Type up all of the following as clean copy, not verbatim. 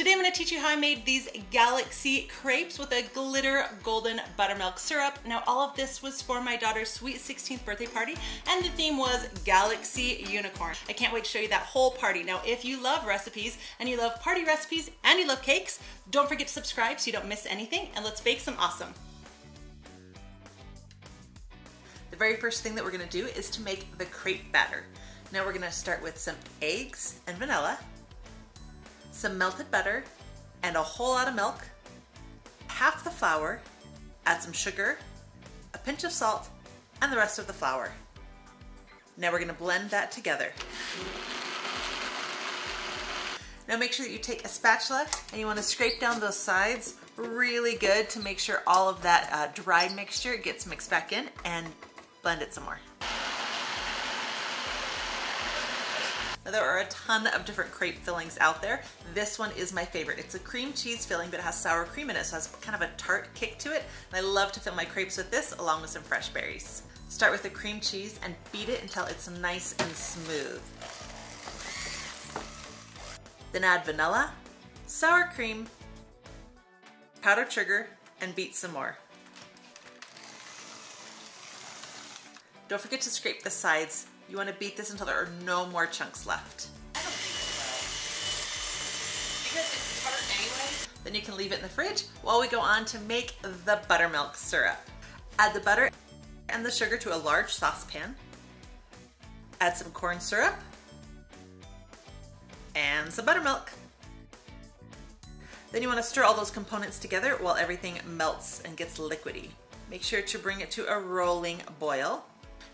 Today I'm going to teach you how I made these galaxy crepes with a glitter golden buttermilk syrup. Now all of this was for my daughter's sweet 16th birthday party, and the theme was galaxy unicorn. I can't wait to show you that whole party. Now if you love recipes and you love party recipes and you love cakes, don't forget to subscribe so you don't miss anything, and let's bake some awesome. The very first thing that we're going to do is to make the crepe batter. Now we're going to start with some eggs and vanilla, some melted butter and a whole lot of milk, half the flour, add some sugar, a pinch of salt, and the rest of the flour. Now we're going to blend that together. Now make sure that you take a spatula and you want to scrape down those sides really good to make sure all of that dry mixture gets mixed back in, and blend it some more. Now, there are a ton of different crepe fillings out there. This one is my favorite. It's a cream cheese filling, but it has sour cream in it, so it has kind of a tart kick to it. And I love to fill my crepes with this along with some fresh berries. Start with the cream cheese and beat it until it's nice and smooth. Then add vanilla, sour cream, powdered sugar, and beat some more. Don't forget to scrape the sides. You want to beat this until there are no more chunks left. I don't think so, because it's tart anyway. Then you can leave it in the fridge while we go on to make the buttermilk syrup. Add the butter and the sugar to a large saucepan. Add some corn syrup and some buttermilk. Then you want to stir all those components together while everything melts and gets liquidy. Make sure to bring it to a rolling boil.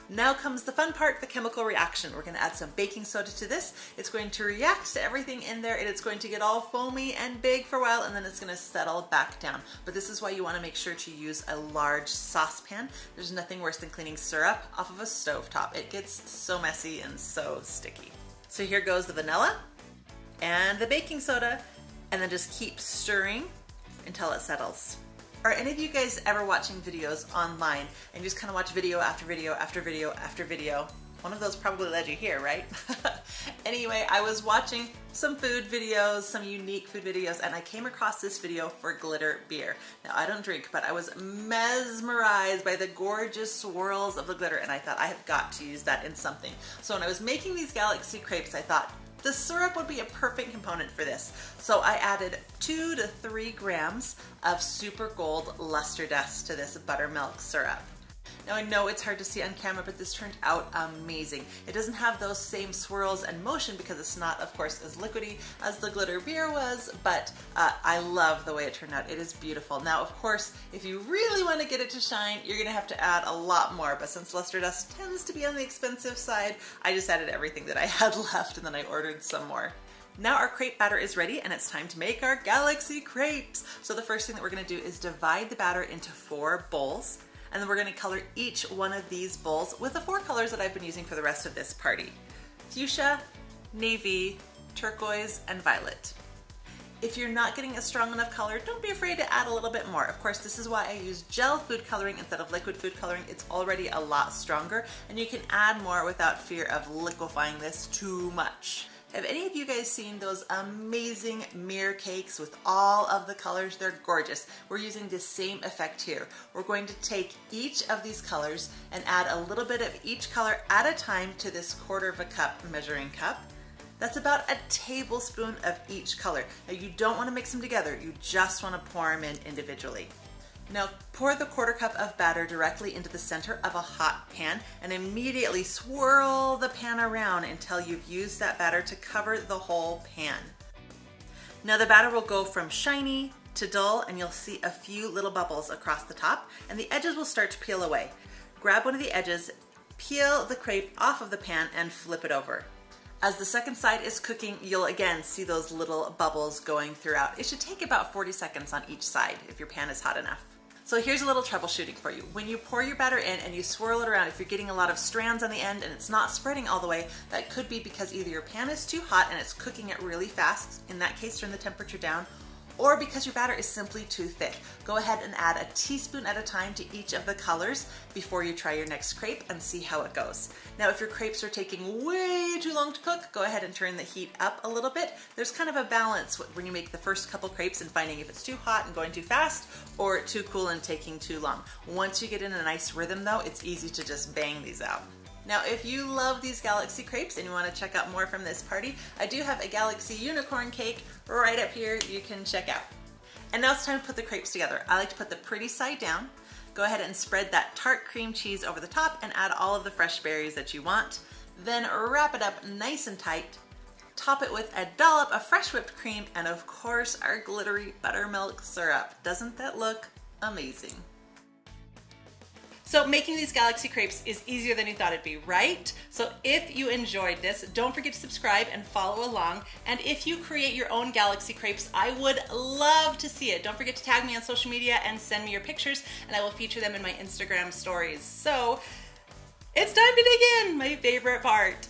Now comes the fun part, the chemical reaction. We're going to add some baking soda to this. It's going to react to everything in there, and it's going to get all foamy and big for a while, and then it's going to settle back down. But this is why you want to make sure to use a large saucepan. There's nothing worse than cleaning syrup off of a stovetop. It gets so messy and so sticky. So here goes the vanilla and the baking soda, and then just keep stirring until it settles. Are any of you guys ever watching videos online and you just kind of watch video after video after video after video? One of those probably led you here, right? Anyway, I was watching some food videos, some unique food videos, and I came across this video for glitter beer. Now I don't drink, but I was mesmerized by the gorgeous swirls of the glitter, and I thought I have got to use that in something. So when I was making these galaxy crepes, I thought the syrup would be a perfect component for this. So I added 2 to 3 grams of Super Gold Luster Dust to this buttermilk syrup. Now I know it's hard to see on camera, but this turned out amazing. It doesn't have those same swirls and motion because it's not, of course, as liquidy as the glitter beer was, but I love the way it turned out. It is beautiful. Now, of course, if you really want to get it to shine, you're going to have to add a lot more, but since luster dust tends to be on the expensive side, I just added everything that I had left, and then I ordered some more. Now our crepe batter is ready, and it's time to make our galaxy crepes. So the first thing that we're going to do is divide the batter into 4 bowls. And then we're going to color each one of these bowls with the 4 colors that I've been using for the rest of this party: fuchsia, navy, turquoise, and violet. If you're not getting a strong enough color, don't be afraid to add a little bit more. Of course, this is why I use gel food coloring instead of liquid food coloring. It's already a lot stronger, and you can add more without fear of liquefying this too much. Have any of you guys seen those amazing mirror cakes with all of the colors? They're gorgeous. We're using the same effect here. We're going to take each of these colors and add a little bit of each color at a time to this 1/4 cup measuring cup. That's about a tablespoon of each color. Now you don't want to mix them together. You just want to pour them in individually. Now pour the 1/4 cup of batter directly into the center of a hot pan and immediately swirl the pan around until you've used that batter to cover the whole pan. Now the batter will go from shiny to dull, and you'll see a few little bubbles across the top, and the edges will start to peel away. Grab one of the edges, peel the crepe off of the pan, and flip it over. As the second side is cooking, you'll again see those little bubbles going throughout. It should take about 40 seconds on each side if your pan is hot enough. So here's a little troubleshooting for you. When you pour your batter in and you swirl it around, if you're getting a lot of strands on the end and it's not spreading all the way, that could be because either your pan is too hot and it's cooking it really fast, in that case turn the temperature down, or because your batter is simply too thick. Go ahead and add a teaspoon at a time to each of the colors before you try your next crepe and see how it goes. Now, if your crepes are taking way too long to cook, go ahead and turn the heat up a little bit. There's kind of a balance when you make the first couple crepes and finding if it's too hot and going too fast or too cool and taking too long. Once you get in a nice rhythm though, it's easy to just bang these out. Now, if you love these Galaxy crepes and you want to check out more from this party, I do have a Galaxy unicorn cake right up here you can check out. And now it's time to put the crepes together. I like to put the pretty side down. Go ahead and spread that tart cream cheese over the top and add all of the fresh berries that you want. Then wrap it up nice and tight. Top it with a dollop of fresh whipped cream and of course our glittery buttermilk syrup. Doesn't that look amazing? So making these Galaxy crepes is easier than you thought it'd be, right? So if you enjoyed this, don't forget to subscribe and follow along. And if you create your own Galaxy crepes, I would love to see it. Don't forget to tag me on social media and send me your pictures, and I will feature them in my Instagram stories. So it's time to dig in, my favorite part.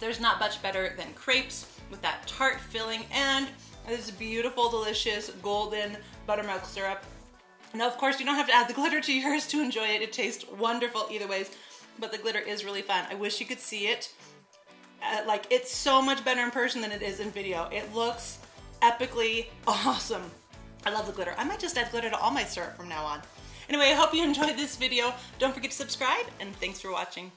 There's not much better than crepes with that tart filling and this beautiful, delicious, golden buttermilk syrup. Now, of course, you don't have to add the glitter to yours to enjoy it. It tastes wonderful either ways, but the glitter is really fun. I wish you could see it. Like, it's so much better in person than it is in video. It looks epically awesome. I love the glitter. I might just add glitter to all my syrup from now on. Anyway, I hope you enjoyed this video. Don't forget to subscribe, and thanks for watching.